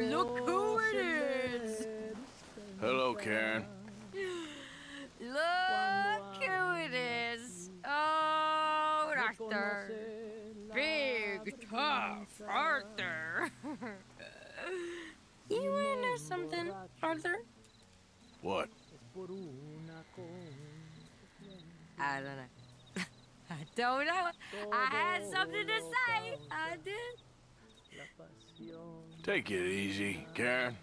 Look who it is! Hello, Karen. Look who it is! Oh, Arthur! Big, tough Arthur! You wanna know something, Arthur? What? I don't know. I don't know. I had something to say. I did. Take it easy, Karen.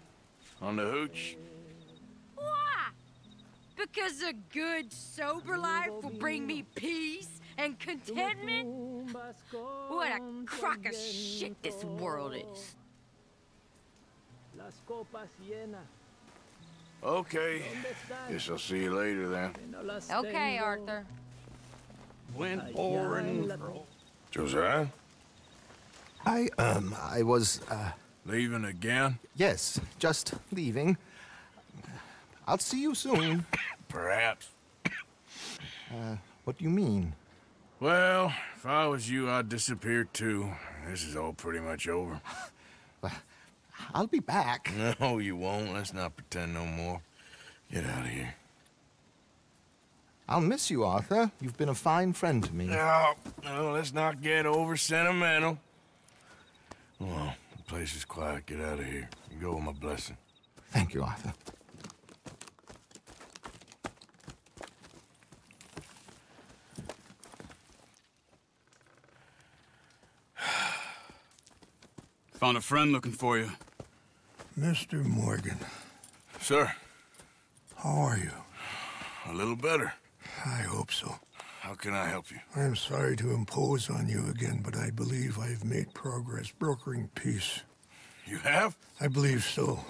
On the hooch. Why? Because a good, sober life will bring me peace and contentment? What a crock of shit this world is. Okay. Guess I'll see you later then. Okay, Arthur. Went boring. Josiah? I was, leaving again? Yes, just leaving. I'll see you soon. Perhaps. What do you mean? Well, if I was you, I'd disappear too. This is all pretty much over. I'll be back. No, you won't. Let's not pretend no more. Get out of here. I'll miss you, Arthur. You've been a fine friend to me. No, let's not get over sentimental. Well, the place is quiet. Get out of here. You go with my blessing. Thank you, Arthur. Found a friend looking for you. Mr. Morgan. Sir. How are you? A little better. I hope so. How can I help you? I'm sorry to impose on you again, but I believe I've made progress brokering peace. You have? I believe so.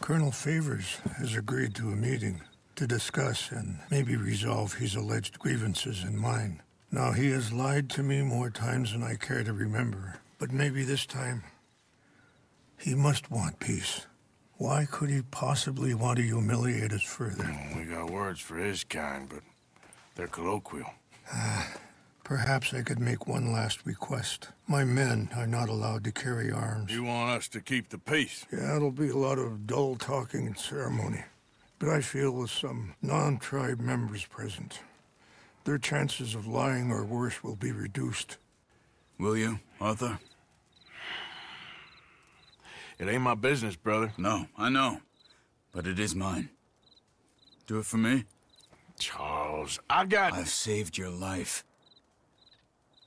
Colonel Favors has agreed to a meeting to discuss and maybe resolve his alleged grievances and mine. Now, he has lied to me more times than I care to remember, but maybe this time... He must want peace. Why could he possibly want to humiliate us further? Well, we got words for his kind, but they're colloquial. Perhaps I could make one last request. My men are not allowed to carry arms. You want us to keep the peace? Yeah, it'll be a lot of dull talking and ceremony. But I feel with some non-tribe members present, their chances of lying or worse will be reduced. Will you, Arthur? It ain't my business, brother. No, I know. But it is mine. Do it for me. Charles, I've saved your life.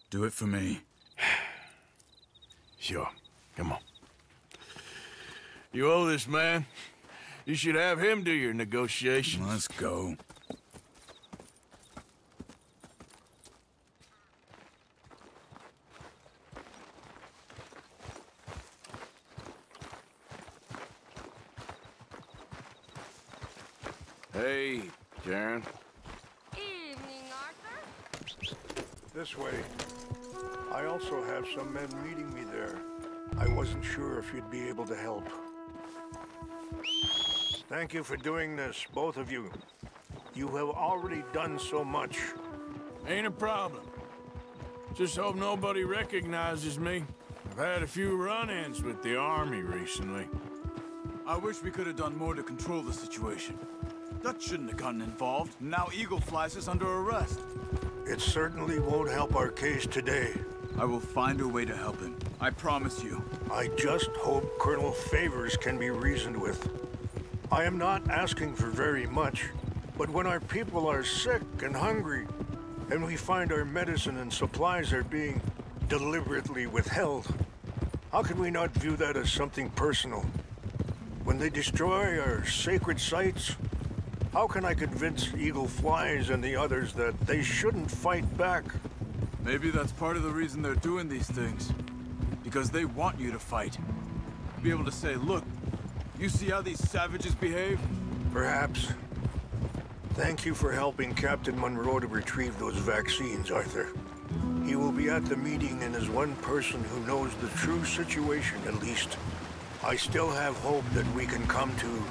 Do it for me. Sure. Come on. You owe this man. You should have him do your negotiations. Let's go. Hey, Karen. Evening, Arthur. This way. I also have some men meeting me there. I wasn't sure if you'd be able to help. Thank you for doing this, both of you. You have already done so much. Ain't a problem. Just hope nobody recognizes me. I've had a few run-ins with the army recently. I wish we could have done more to control the situation. Dutch shouldn't have gotten involved. Now Eagle Flies is under arrest. It certainly won't help our case today. I will find a way to help him. I promise you. I just hope Colonel Favors can be reasoned with. I am not asking for very much, but when our people are sick and hungry, and we find our medicine and supplies are being deliberately withheld, how can we not view that as something personal? When they destroy our sacred sites, how can I convince Eagle Flies and the others that they shouldn't fight back? Maybe that's part of the reason they're doing these things. Because they want you to fight. Be able to say, look, you see how these savages behave? Perhaps. Thank you for helping Captain Monroe to retrieve those vaccines, Arthur. He will be at the meeting and is one person who knows the true situation, at least. I still have hope that we can come to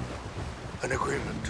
an agreement.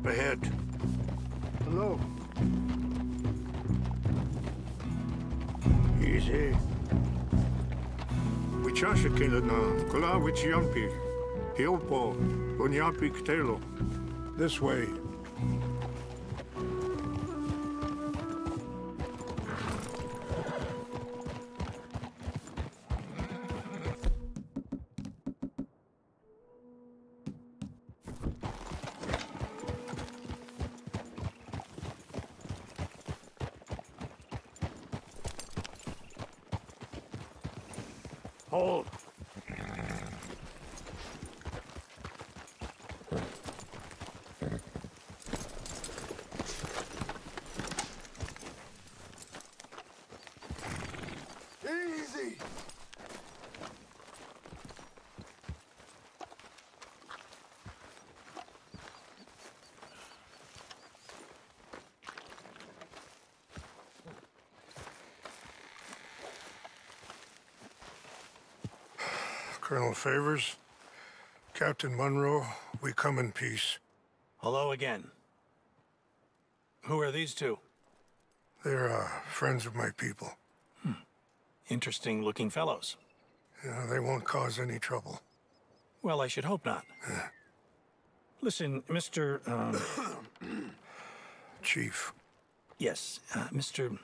up ahead. Hello. Easy. This way. Hold. Easy. Colonel Favors, Captain Monroe, we come in peace. Hello again. Who are these two? They're friends of my people. Hmm. Interesting looking fellows. Yeah, they won't cause any trouble. Well, I should hope not. Yeah. Listen, Mr. Chief. Yes, Mr.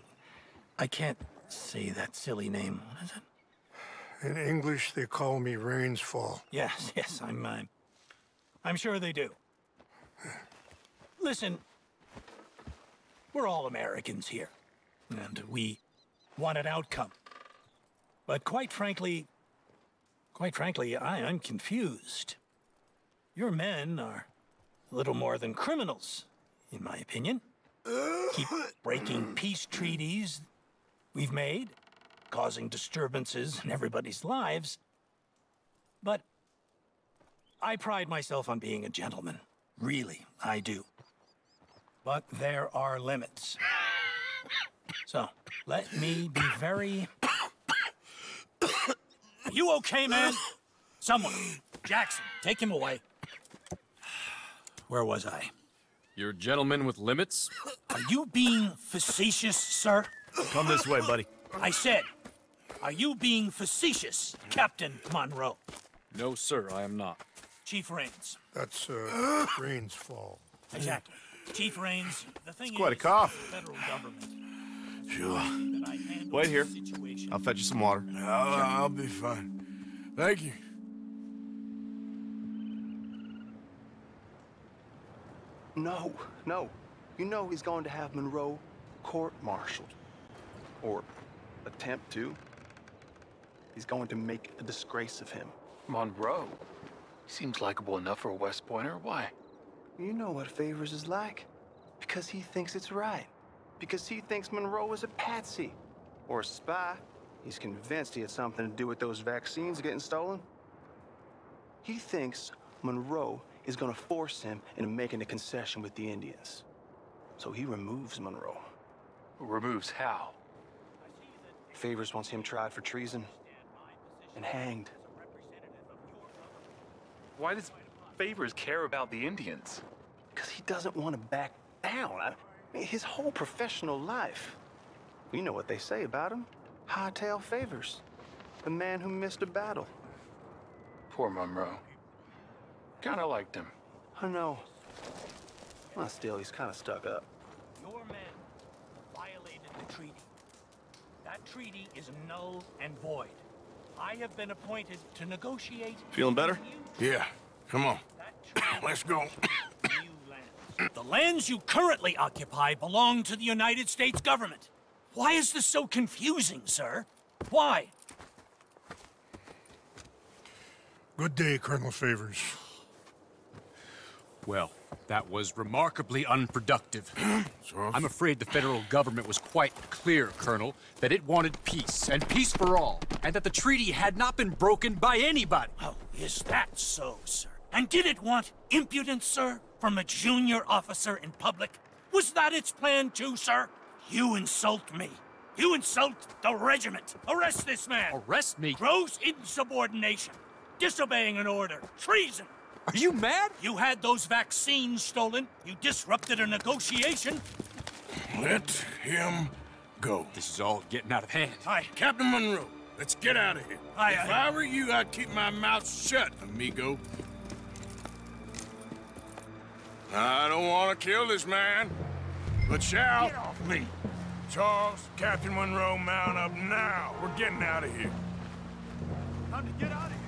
I can't say that silly name. What is it? In English, they call me Rains Fall. Yes, yes, I'm sure they do. Listen, we're all Americans here, and we want an outcome. But quite frankly, I am confused. Your men are little more than criminals, in my opinion. Keep breaking peace treaties we've made, causing disturbances in everybody's lives. But I pride myself on being a gentleman. Really, I do. But there are limits. So, let me be very... You okay, man? Someone. Jackson, take him away. Where was I? You're a gentleman with limits? Are you being facetious, sir? Come this way, buddy. I said, are you being facetious, Captain Monroe? No, sir, I am not. Chief Rains. That's Rains' Fall. Exactly. Chief Rains, the thing is, quite a cough. Federal government. Sure. Wait here. I'll fetch you some water. I'll be fine. Thank you. No, no. You know he's going to have Monroe court-martialed. Or attempt to. He's going to make a disgrace of him. Monroe? He seems likable enough for a West Pointer. Why? You know what Favors is like. Because he thinks it's right. Because he thinks Monroe is a patsy. Or a spy. He's convinced he had something to do with those vaccines getting stolen. He thinks Monroe is going to force him into making a concession with the Indians. So he removes Monroe. Removes how? Favors wants him tried for treason and hanged. Why does Favors care about the Indians? Because he doesn't want to back down. I mean, his whole professional life. You know what they say about him. Hightail Favors. The man who missed a battle. Poor Monroe. Kind of liked him. I know. Well, still, he's kind of stuck up. Your men violated the treaty. That treaty is null and void. I have been appointed to negotiate... Feeling better? Yeah. Come on. Let's go. The lands you currently occupy belong to the United States government. Why is this so confusing, sir? Why? Good day, Colonel Favors. Well, that was remarkably unproductive. I'm afraid the federal government was quite clear, Colonel, that it wanted peace, and peace for all, and that the treaty had not been broken by anybody. Oh, is that so, sir? And did it want impudence, sir, from a junior officer in public? Was that its plan too, sir? You insult me. You insult the regiment. Arrest this man. Arrest me? Gross insubordination. Disobeying an order. Treason. Are you mad? You had those vaccines stolen. You disrupted a negotiation. Let him go. This is all getting out of hand. Hi. Captain Monroe, let's get out of here. Aye, if I were you, I'd keep my mouth shut, amigo. I don't want to kill this man, but shall. Get off me. Charles, Captain Monroe, mount up now. We're getting out of here. Time to get out of here.